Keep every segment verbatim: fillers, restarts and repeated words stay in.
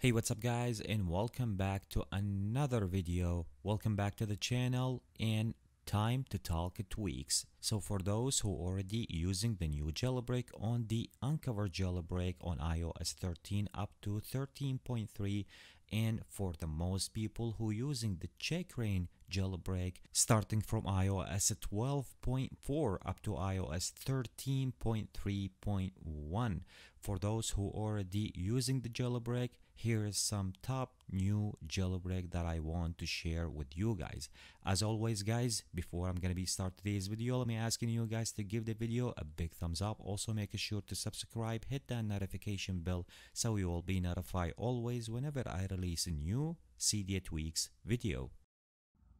Hey, what's up guys, and welcome back to another video. Welcome back to the channel and time to talk tweaks. So for those who already using the new jailbreak on the Uncover jailbreak on i O S thirteen up to thirteen point three, and for the most people who using the Checkra one jailbreak starting from i O S twelve point four up to i O S thirteen point three point one. For those who already using the jailbreak, here is some top new jailbreak that I want to share with you guys. As always guys, before I'm gonna be start today's video, let me asking you guys to give the video a big thumbs up. Also make sure to subscribe, hit that notification bell so you will be notified always whenever I release a new Cydia tweaks video.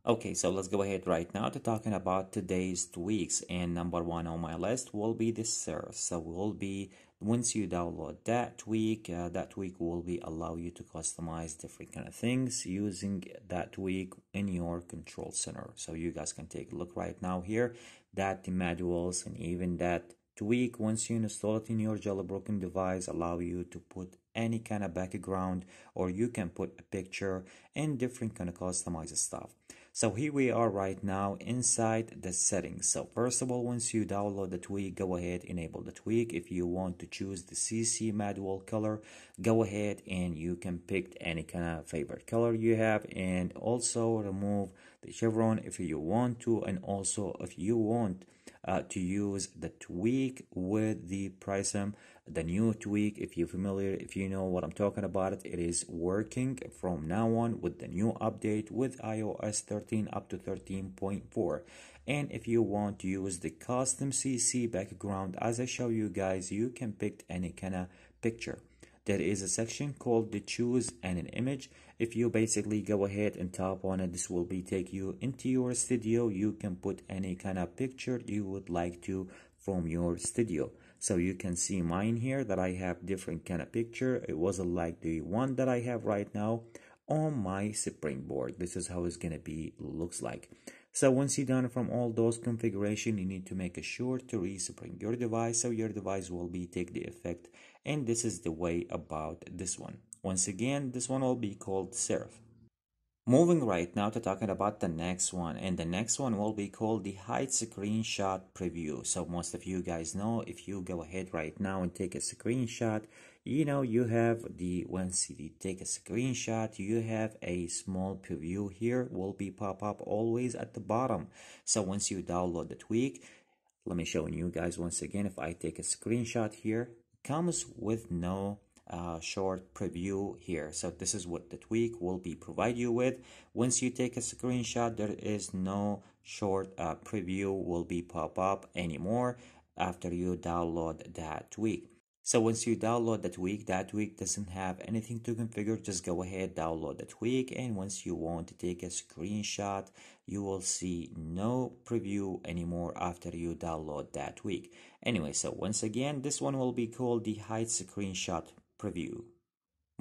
Okay, so let's go ahead right now to talking about today's tweaks, and number one on my list will be the Sareth. So we'll be, once you download that tweak, uh, that tweak will be allow you to customize different kind of things using that tweak in your control center. So you guys can take a look right now here that the manuals and even that tweak, once you install it in your jailbroken device, allow you to put any kind of background, or you can put a picture and different kind of customized stuff. So here we are right now inside the settings. So first of all, once you download the tweak, go ahead, enable the tweak. If you want to choose the C C manual color, go ahead and you can pick any kind of favorite color you have, and also remove the chevron if you want to, and also if you want Uh, to use the tweak with the prism, the new tweak, if you're familiar, if you know what I'm talking about, it it is working from now on with the new update with i O S thirteen up to thirteen point four. And if you want to use the custom C C background, as I show you guys, you can pick any kind of picture. There is a section called the choose and an image. If you basically go ahead and tap on it, this will be take you into your studio. You can put any kind of picture you would like to from your studio. So you can see mine here that I have different kind of picture. It wasn't like the one that I have right now on my springboard. This is how it's gonna be looks like. So once you're done from all those configuration, you need to make sure to respring your device so your device will be take the effect. And this is the way about this one. Once again, this one will be called Sareth. Moving right now to talking about the next one, and the next one will be called the Hide Screenshot Preview. So most of you guys know, if you go ahead right now and take a screenshot, you know you have the, once you take a screenshot, you have a small preview here will be pop up always at the bottom. So once you download the tweak, let me show you guys once again, if I take a screenshot here, comes with no Uh, short preview here. So this is what the tweak will be provide you with. Once you take a screenshot, there is no short uh, preview will be pop up anymore after you download that tweak. So once you download the tweak, that tweak doesn't have anything to configure. Just go ahead, download the tweak, and once you want to take a screenshot, you will see no preview anymore after you download that tweak. Anyway, so once again, this one will be called the Hide Screenshot Preview.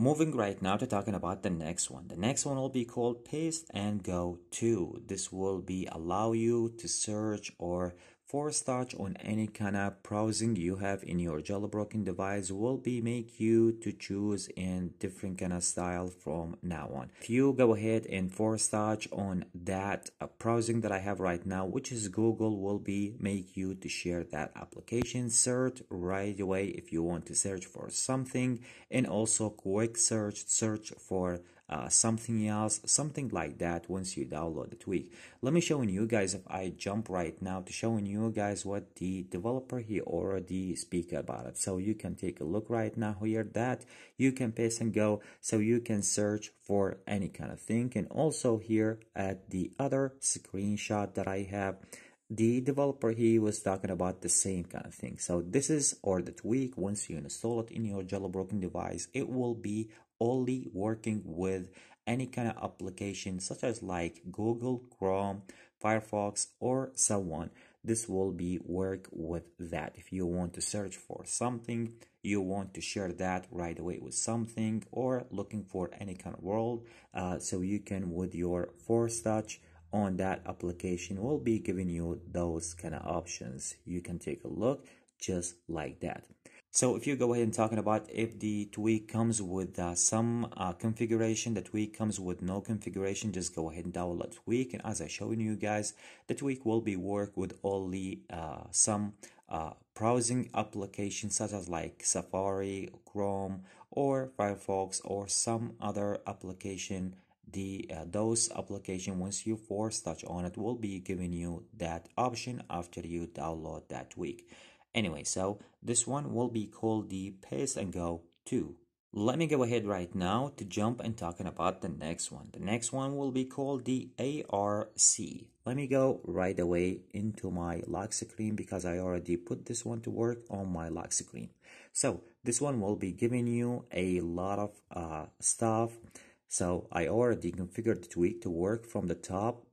Moving right now to talking about the next one. The next one will be called Paste and Go two. This will be allow you to search or force touch on any kind of browsing you have in your jailbroken device, will be make you to choose in different kind of style from now on. If you go ahead and force touch on that browsing that I have right now, which is Google, will be make you to share that application search right away if you want to search for something, and also quick search search for Uh, something else, something like that once you download the tweak. Let me show you guys, if I jump right now to showing you guys what the developer he already speak about it. So you can take a look right now here that you can paste and go, so you can search for any kind of thing. And also here at the other screenshot that I have, the developer he was talking about the same kind of thing. So this is, or the tweak, once you install it in your jailbroken device, it will be only working with any kind of application such as like Google, Chrome, Firefox, or so on. This will be work with that. If you want to search for something, you want to share that right away with something, or looking for any kind of world, uh, so you can with your force touch on that application will be giving you those kind of options. You can take a look just like that. So if you go ahead and talking about if the tweak comes with uh, some uh, configuration, the tweak comes with no configuration, just go ahead and download tweak. And as I showing you guys, the tweak will be work with only uh, some uh, browsing applications such as like Safari, Chrome, or Firefox, or some other application. The uh, those application, once you force touch on it, will be giving you that option after you download that tweak. Anyway, so this one will be called the Paste and Go two. Let me go ahead right now to jump and talking about the next one. The next one will be called the A R C. Let me go right away into my lock screen because I already put this one to work on my lock screen. So this one will be giving you a lot of uh, stuff. So I already configured the tweak to work from the top.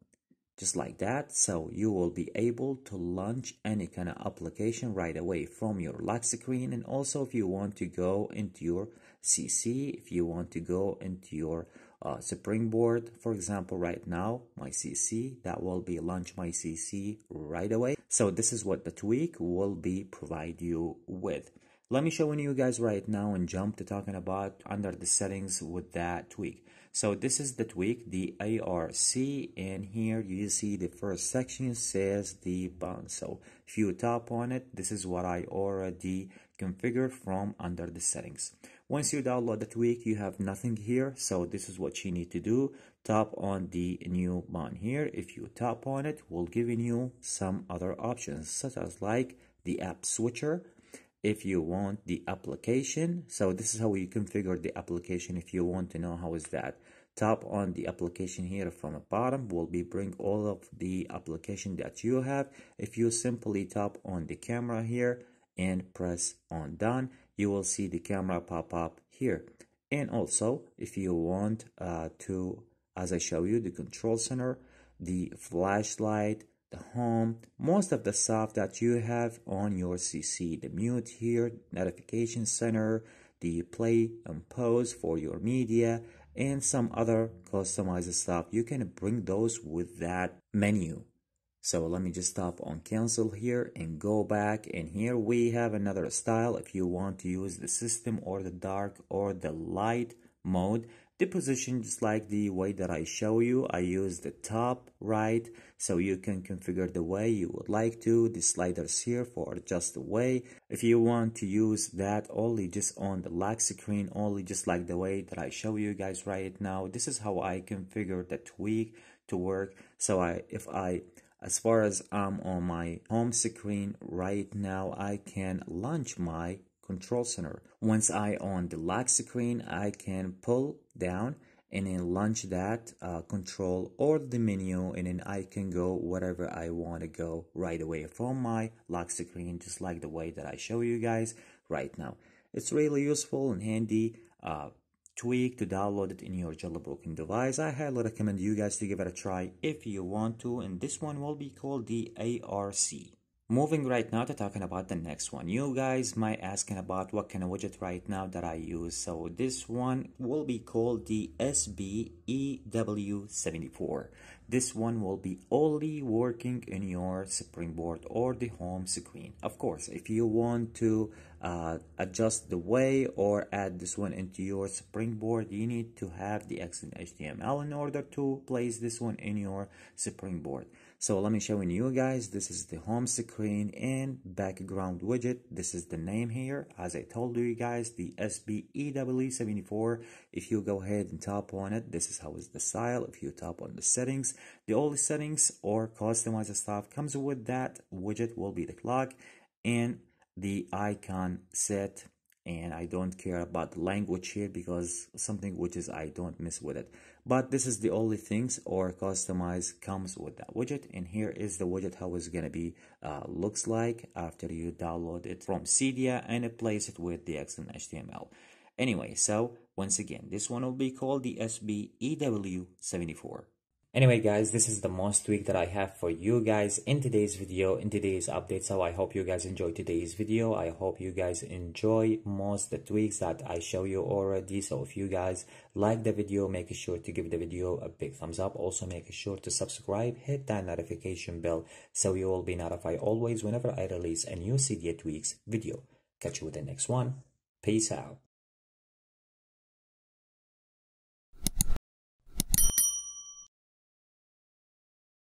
Just like that, so you will be able to launch any kind of application right away from your lock screen. And also if you want to go into your C C, if you want to go into your uh, springboard, for example, right now, my C C, that will be launch my C C right away. So this is what the tweak will be provide you with. Let me show you guys right now and jump to talking about under the settings with that tweak. So this is the tweak, the A R C, and here you see the first section says the bound. So if you tap on it, this is what I already configured from under the settings. Once you download the tweak, you have nothing here. So this is what you need to do. Tap on the new bound here. If you tap on it, we'll give you some other options, such as like the app switcher. If you want the application, so this is how you configure the application. If you want to know how is that, tap on the application here from the bottom, will be bring all of the application that you have. If you simply tap on the camera here and press on done, you will see the camera pop up here. And also if you want uh, to, as I show you, the control center, the flashlight, home, most of the stuff that you have on your C C, the mute here, notification center, the play and pause for your media, and some other customized stuff. You can bring those with that menu. So let me just stop on cancel here and go back, and here we have another style. If you want to use the system or the dark or the light mode, the position, just like the way that I show you, I use the top right, so you can configure the way you would like to. The sliders here for just the way. If you want to use that only just on the lock screen, only just like the way that I show you guys right now. This is how I configure the tweak to work. So I, if I, as far as I'm on my home screen right now, I can launch my control center. Once I on the lock screen, I can pull down and then launch that uh, control or the menu, and then I can go wherever I want to go right away from my lock screen, just like the way that I show you guys right now. It's really useful and handy uh, tweak to download it in your jailbroken device. I highly recommend you guys to give it a try if you want to, and this one will be called the A R C. Moving right now to talking about the next one. You guys might asking about what kind of widget right now that I use. So this one will be called the S B E W seventy-four. This one will be only working in your springboard or the home screen. Of course, if you want to uh, adjust the way or add this one into your springboard, you need to have the X M L in order to place this one in your springboard. So let me show you guys, this is the home screen and background widget. This is the name here. As I told you guys, the S B E W seventy-four. If you go ahead and tap on it, this is how is the style. If you tap on the settings, the only settings or customized stuff comes with that widget will be the clock and the icon set. And I don't care about the language here because something which is I don't mess with it. But this is the only things or customize comes with that widget. And here is the widget how it's gonna be uh, looks like after you download it from Cydia and replace it with the H T M L. Anyway, so once again, this one will be called the S B E W seventy-four. Anyway guys, this is the most tweak that I have for you guys in today's video, in today's update. So I hope you guys enjoyed today's video. I hope you guys enjoy most the tweaks that I show you already. So if you guys like the video, make sure to give the video a big thumbs up. Also make sure to subscribe, hit that notification bell so you will be notified always whenever I release a new Cydia tweaks video. Catch you with the next one. Peace out.